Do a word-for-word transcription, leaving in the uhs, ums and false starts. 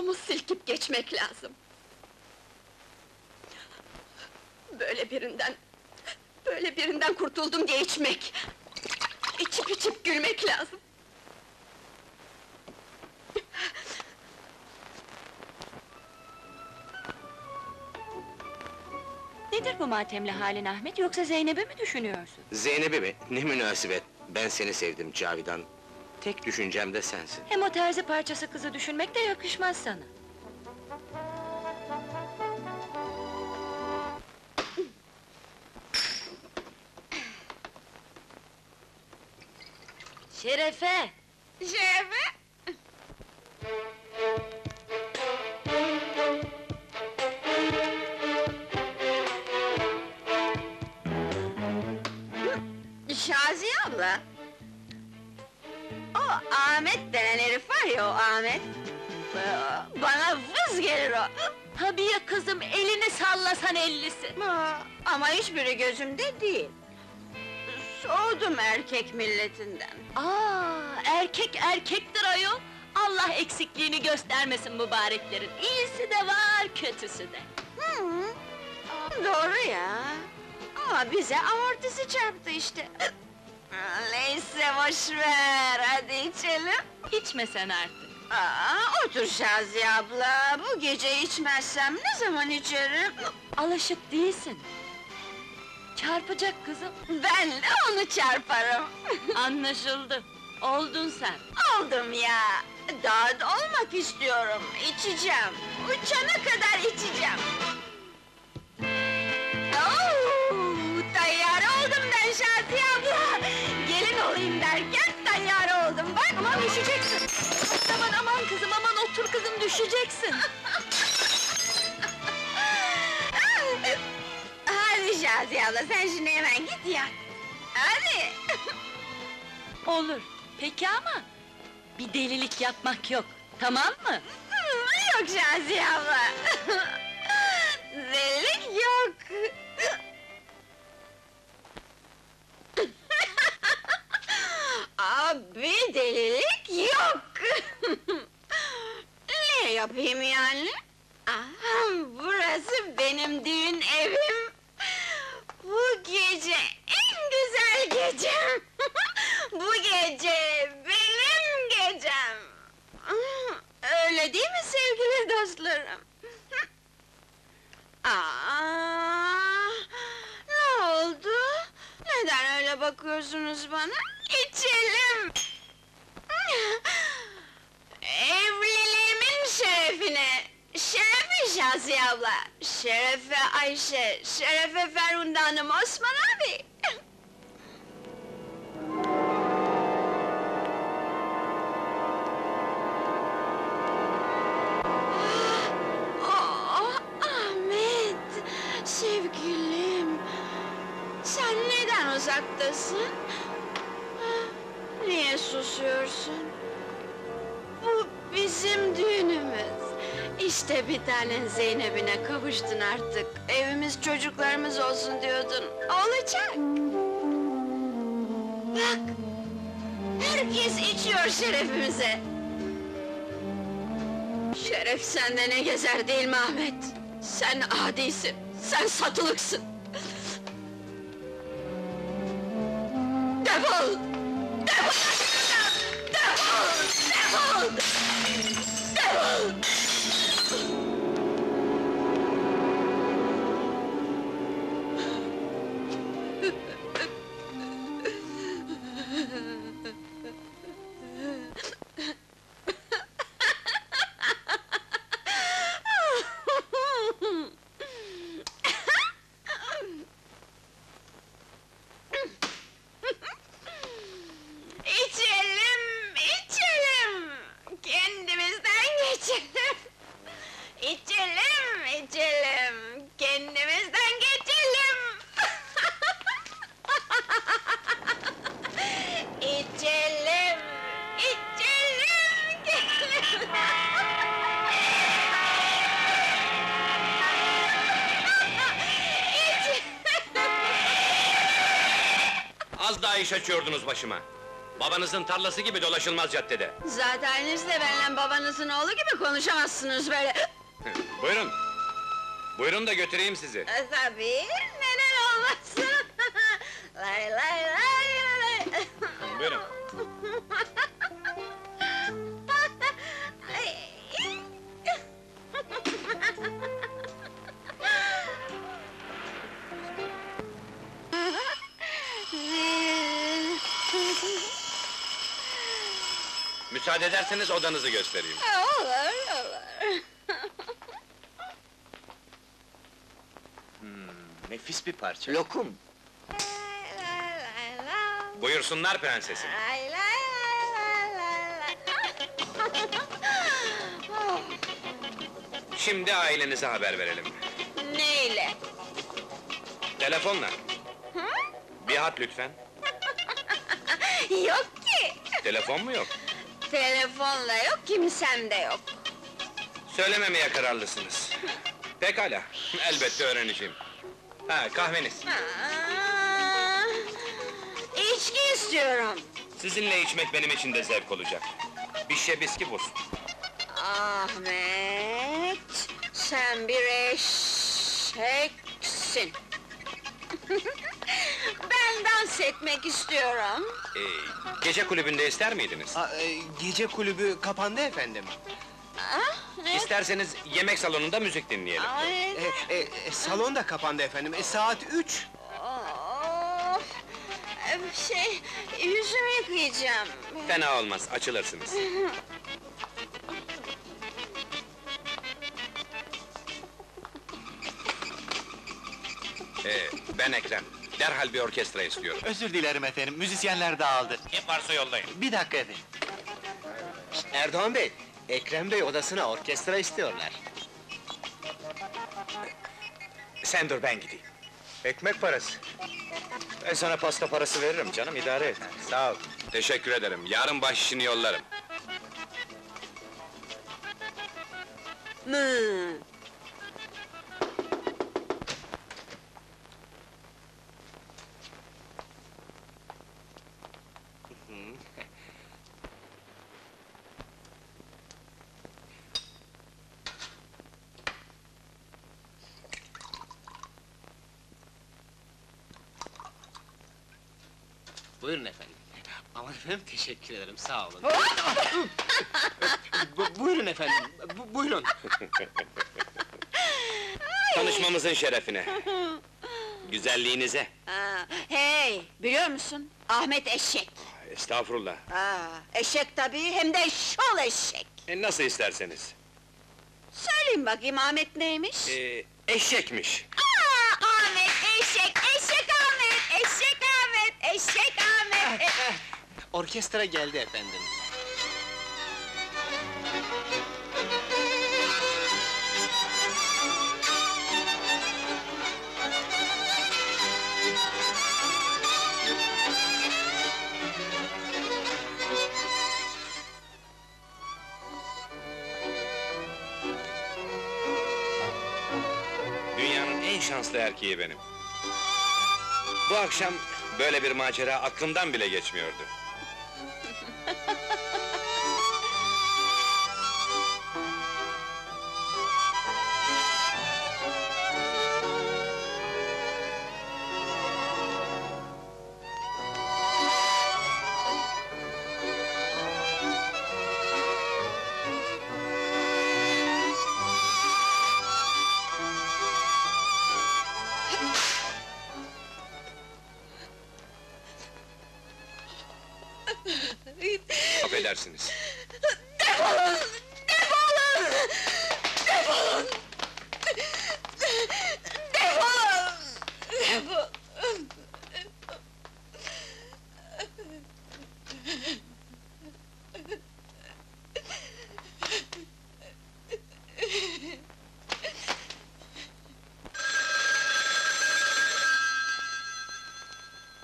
omuz silkip geçmek lazım. Böyle birinden, böyle birinden kurtuldum diye içmek, içip içip gülmek lazım. Nedir bu matemli halin Ahmet, yoksa Zeynep'i mi düşünüyorsun? Zeynep'i mi? Ne münasebet! Ben seni sevdim Cavidan. Tek düşüncem de sensin. Hem o terzi parçası kızı düşünmek de yakışmaz sana. Şerefe! Şerefe! Şaziye abla! O Ahmet denen herif var ya, o Ahmet! Bana vız gelir o! Tabii ya kızım, elini sallasan ellisi! Ama hiçbiri gözümde değil! Soğudum erkek milletinden! Aa, erkek erkektir ayol! Allah eksikliğini göstermesin mübareklerin! İyisi de var, kötüsü de! Hı, doğru ya! Ama bize amortisi çarptı işte! Neyse boş ver, hadi içelim! İçme sen artık! Aa, otur Şaziye abla! Bu gece içmezsem ne zaman içerim? Alışık değilsin! Çarpacak kızım! Ben de onu çarparım! Anlaşıldı! Oldun sen! Oldum ya! Daha da olmak istiyorum, içeceğim! Uçana kadar içeceğim! Şaziye abla! Gelin olayım derken tayyare oldum, bak! Aman düşeceksin! Aman aman kızım, aman otur kızım, düşeceksin! Hadi Şaziye abla, sen şimdi hemen git yat! Hadi! Olur, peki ama bir delilik yapmak yok, tamam mı? Yok Şaziye abla! Delilik yok! Abi, delilik yok! Ne yapayım yani? Aha, burası benim düğün evim! Bu gece en güzel gecem! Bu gece benim gecem! Öyle değil mi sevgili dostlarım? Aa, ne oldu? Neden öyle bakıyorsunuz bana? İçelim! Evliliğimin şerefine! Şerefe Şaziye abla! Şerefe Ayşe, şerefe Ferhunda hanım, Osman abi! Oh, Ahmet! Sevgilim! Sen neden uzaktasın? Niye susuyorsun? Bu bizim düğünümüz! İşte bir tanen Zeynep'ine kavuştun artık! Evimiz çocuklarımız olsun diyordun, olacak! Bak! Herkes içiyor şerefimize! Şeref sende ne gezer değil mi Ahmet? Sen adisin, sen satılıksın! Defol! Defol! Defol! Az daha iş açıyordunuz başıma! Babanızın tarlası gibi dolaşılmaz caddede. Zaten siz de benimle babanızın oğlu gibi konuşamazsınız böyle. Buyurun. Buyurun da götüreyim sizi. Tabii, neden olmasın? Lay lay lay lay. Buyurun. Müsaade ederseniz odanızı göstereyim. Olur, olur. Hmm, nefis bir parça. Lokum. Buyursunlar prensesim. Şimdi ailenize haber verelim. Neyle? Telefonla. Hı? Bir hat lütfen. Yok ki! Telefon mu yok? Telefonla yok, kimsem de yok. Söylememeye kararlısınız. Pekala, elbette öğreneceğim. Ha, kahveniz. Aa, içki istiyorum. Sizinle içmek benim için de zevk olacak. Bir şişe bisküvi olsun. Ahmet, sen bir eşeksin. Ben dans etmek istiyorum. Ee, gece kulübünde ister miydiniz? Aa, e, gece kulübü kapandı efendim. Aa, ne? İsterseniz yemek salonunda müzik dinleyelim. Aa, e, e, e, salon da kapandı efendim, e, saat üç. Of! Şey, yüzümü yıkayacağım. Fena olmaz, açılırsınız. Ee, ben Ekrem. Derhal bir orkestra istiyorum. Özür dilerim efendim, müzisyenler dağıldı. Kim varsa yollayın. Bir dakika efendim. Erdoğan bey, Ekrem bey odasına orkestra istiyorlar. Sen dur, ben gideyim. Ekmek parası. Ben sana pasta parası veririm canım, idare et. Sağ ol. Teşekkür ederim, yarın bahşişini yollarım. Hmm. Buyurun efendim. Aman efendim, teşekkür ederim, sağ olun. Bu, buyurun efendim, bu, buyurun. Tanışmamızın şerefine. Güzelliğinize. Aa, hey, biliyor musun? Ahmet eşek. Estağfurullah. Aa, eşek tabii, hem de şol eşek. E, nasıl isterseniz. Söyleyin bakayım, Ahmet neymiş? Ee, eşekmiş. Aa, Ahmet eşek, eşek Ahmet, eşek Ahmet, eşek Ahmet. E Orkestra geldi efendim. Şanslı erkeği benim. Bu akşam böyle bir macera aklımdan bile geçmiyordu. Affedersiniz.